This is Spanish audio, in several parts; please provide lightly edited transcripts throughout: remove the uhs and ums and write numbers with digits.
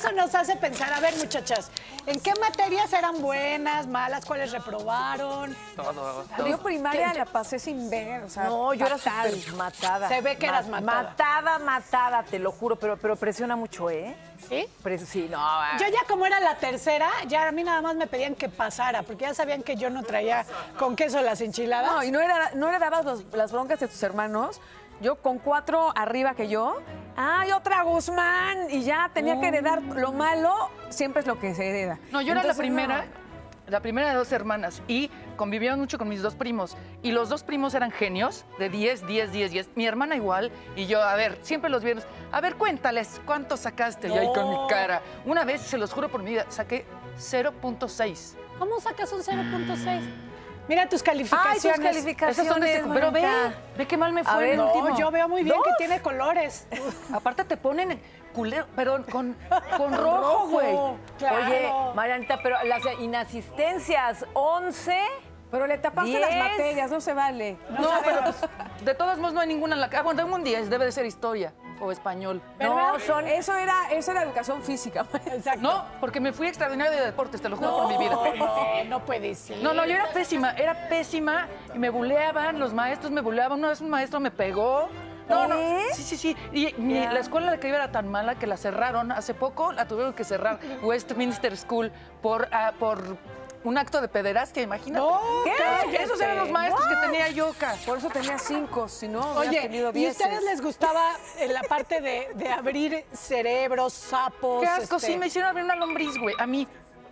eso nos hace pensar, a ver, muchachas, ¿en qué materias eran buenas, malas, cuáles reprobaron? Todo. Yo primaria la pasé sin ver, o sea, no, yo fatal, era súper matada. Se ve que eras matada. Matada, te lo juro, pero presiona mucho, ¿eh? ¿Sí? Sí, no. Yo ya como era la tercera, ya a mí nada más me pedían que pasara, porque ya sabían que yo no traía con queso las enchiladas. No, y no heredabas las broncas de tus hermanos. Yo con 4 arriba que yo, ¡ay, otra Guzmán! Y ya tenía que heredar lo malo, siempre es lo que se hereda. No, yo era la primera, la primera de 2 hermanas y convivía mucho con mis 2 primos. Y los 2 primos eran genios de 10, 10, 10, 10. Mi hermana igual y yo, a ver, siempre los viernes, a ver, cuéntales, ¿cuánto sacaste? No. Y ahí con mi cara. Una vez, se los juro por mi vida, saqué 0.6. ¿Cómo sacas un 0.6? Mira tus calificaciones. Ay, tus calificaciones. Esas son de... Pero ve qué mal me fue. A ver, no, yo veo muy bien que tiene colores. Aparte te ponen culero, pero con rojo, güey. Claro. Oye, Marianita, pero las inasistencias, 11... Pero le tapaste 10. Las materias, no se vale. No, pero de todos modos no hay ninguna en la que... Ah, bueno, un 10, debe de ser historia o español. Pero no, son... Eso era educación física. Exacto. No, porque me fui extraordinario de deportes, te lo juro por mi vida. No puede ser. No, yo era pésima y me buleaban, los maestros me buleaban. Una vez un maestro me pegó. No. Sí. Y la escuela a la que iba era tan mala que la cerraron. Hace poco la tuvieron que cerrar, Westminster School, por un acto de pederastia, imagínate. No, ¿qué? Esos eran los maestros que tenía yo. Por eso tenía 5, si no hubiera tenido 10. ¿Y a ustedes les gustaba la parte de abrir cerebros, sapos? Qué asco, sí, me hicieron abrir una lombriz, güey, a mí.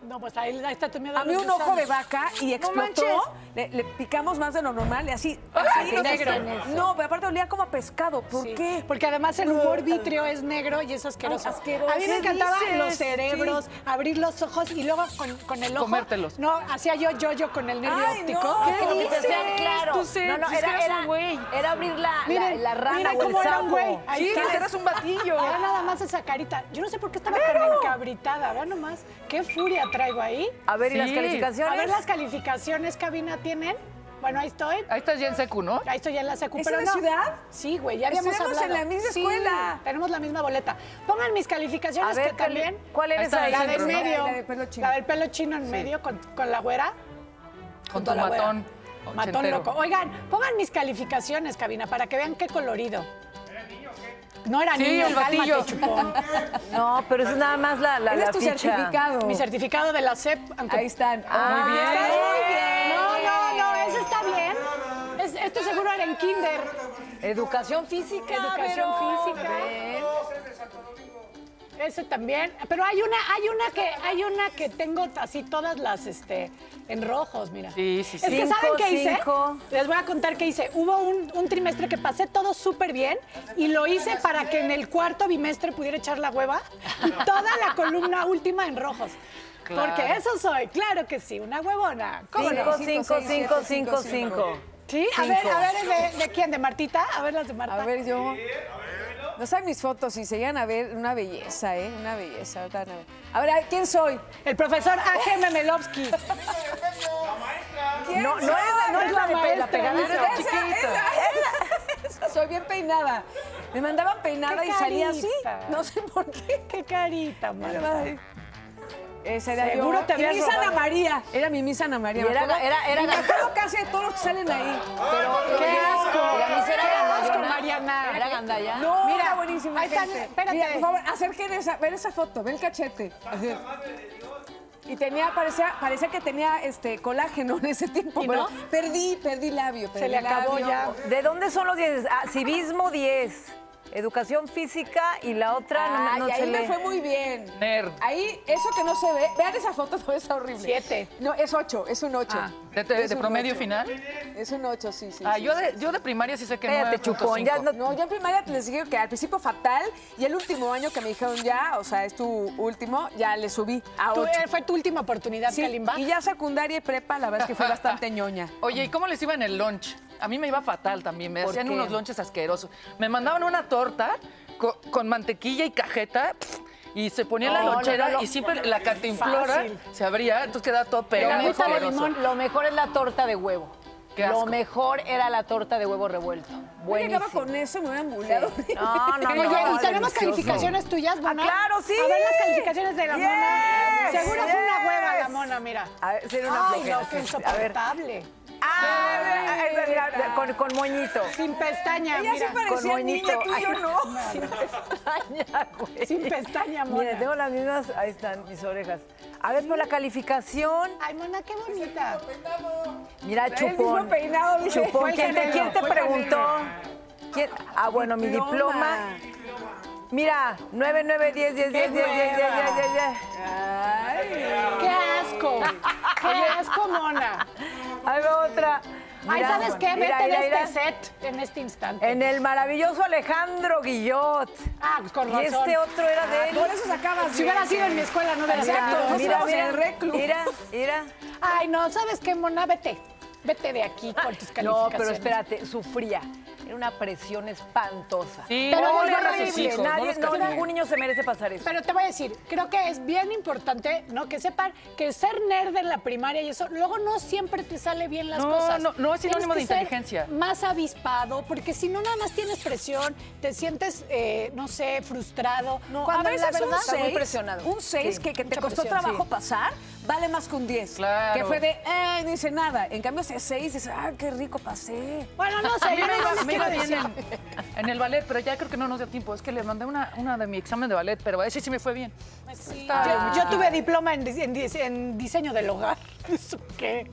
No, pues ahí está tu miedo. A mí un ojo de vaca y explotó. Le picamos más de lo normal y así. Ay, no, negro. No, pero aparte olía como a pescado. ¿Por qué? Porque además el humor vítreo es negro y es asqueroso. A mí me encantaban los cerebros, abrir los ojos y luego con el ojo. Comértelos. No, hacía yo con el nervio óptico. No, ¿qué dices? Claro. No, era abrir la rana. Mira cómo era un güey. Sí, eras un batillo. Era nada más esa carita. Yo no sé por qué estaba tan encabritada. Vean nomás, qué furia traigo ahí. A ver, ¿y las calificaciones? A ver, las calificaciones, cabina, ¿tienen? Bueno, ahí estoy. Ahí estás ya en secu, ¿no? Ahí estoy ya en la secu. ¿Es pero en la ciudad? Sí, güey, ya habíamos hablado. Estuvimos en la misma escuela. Sí, tenemos la misma boleta. Pongan mis calificaciones, a ver, que también... ¿Cuál eres? La del medio. La del pelo chino. La del pelo chino en medio, con la güera. Con tu matón. Matón loco. Oigan, pongan mis calificaciones, cabina, para que vean qué colorido. No era niño, el batillo. Chupón. No, pero eso es nada más la tu ficha. Certificado. Mi certificado de la SEP. Ahí están. Muy bien. Está muy bien. No, eso está bien. Esto seguro era en kinder. Educación física. Eso también. Pero hay una que tengo así todas las en rojos, mira. Sí. Es que ¿saben qué hice? 5. Les voy a contar qué hice. Hubo un trimestre que pasé todo súper bien y lo hice para que en el cuarto bimestre pudiera echar la hueva y toda la columna última en rojos. Claro. Porque eso soy, claro que sí, una huevona. ¿Cómo no? 5. ¿Sí? A ver, ¿de quién? ¿De Martita? A ver las de Marta. A ver, yo... No saben mis fotos y se llegan a ver una belleza, ¿eh? Una belleza. A ver, ¿quién soy? El profesor A.G. Memelovsky. No es la de la pegadera chiquita. Soy bien peinada. Me mandaban peinada y salía así. No sé por qué. Qué carita, madre. Seguro te había robado. Ana María. Era mi Miss Ana María. Me acuerdo casi de todos los que salen ahí. Pero qué asco. La Miss era Mariana. Era Gandaya. No, mira, era buenísima. Ahí gente. Espérate. Mira, por favor, acérquense ver esa foto, ve el cachete. Y parecía que tenía colágeno en ese tiempo. ¿No? Perdí labio. Se le acabó ya. ¿De dónde son los 10? Civismo 10. Educación física y la otra no se lee. Ahí me fue muy bien. Nerd. Ahí, eso que no se ve. Vean esa foto, no es horrible. 7. No, es 8, es un 8. ¿De promedio 8. Final? Es un 8, sí. Yo de primaria sí sé que no. Te chupón. Yo en primaria les dije que al principio fatal y el último año que me dijeron ya, o sea, es tu último, ya le subí a 8. Fue tu última oportunidad, sí, Kalimba. Y ya secundaria y prepa, la verdad es que fue bastante ñoña. Oye, ¿y cómo les iba en el lunch? A mí me iba fatal también, me hacían unos lonches asquerosos. Me mandaban una torta con mantequilla y cajeta y se ponía en la lonchera y siempre la cantimplora se abría, entonces quedaba todo pegado. Lo mejor es la torta de huevo. Lo mejor era la torta de huevo revuelto. Buenísimo. Yo llegaba con eso y me hubieran burlado. Sí. No. Oye, ¿y tenemos calificaciones tuyas, Mona? Claro, sí. A ver las calificaciones de la Mona. Seguro fue una hueva la Mona, mira. A ver, sería una flojera. No, qué insoportable. Mira, con moñito. Sin pestaña, ella mira. Con moñito. Niña, tú, yo no. Sin pestaña, güey. Sin pestaña, Mona. Mira, tengo las mismas, ahí están mis orejas. A ver, por la calificación. Ay, Mona, qué bonita. Mira, chupón. Chupón. ¿Quién te preguntó? ¿Quién? Ah, bueno, mi diploma. Mira, 9, 9, 10, 10, 10, 10, 10, 10, 10, 10, 10. Ay, qué asco. Qué asco, Mona. Ahí va otra. Ay, ¿sabes qué? Vete en este set, en este instante. En el maravilloso Alejandro Guillot. Ah, pues con razón. Y este otro era de él. Por eso sacabas. Si hubiera sido en mi escuela, no hubiera sido. Exacto. Mira, reclu. Mira. Ay, no, ¿sabes qué, Mona? Vete. Vete de aquí con tus calificaciones. No, pero espérate, sufría. Era una presión espantosa. Sí, pero no, ningún niño se merece pasar eso. Pero te voy a decir, creo que es bien importante, ¿no? Que sepan que ser nerd en la primaria y eso, luego no siempre te sale bien las cosas. No es sinónimo de inteligencia. Más avispado, porque si no, nada más tienes presión, te sientes, no sé, frustrado. No, cuando a veces la verdad está muy presionado. Un 6 sí, que te costó trabajo pasar, vale más que un 10. Claro. Que fue de, no hice nada. En cambio, ese 6 dices, qué rico pasé. Bueno, no sé, yo no bien en el ballet, pero ya creo que no nos dio tiempo. Es que le mandé una de mi examen de ballet, pero ese sí me fue bien. Sí. Yo tuve diploma en diseño del hogar. ¿Eso qué?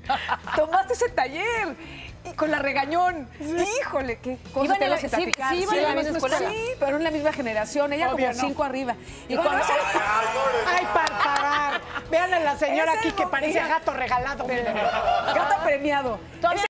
Tomaste ese taller y con la regañón. Sí. Híjole, qué cosa te vas a platicar. Sí, iban en la misma escuela. Sí, pero en la misma generación. Ella obvio, como 5 arriba. Y cuando se... ¡Ay, para parar! Vean a la señora aquí que parece gato regalado. Gato premiado.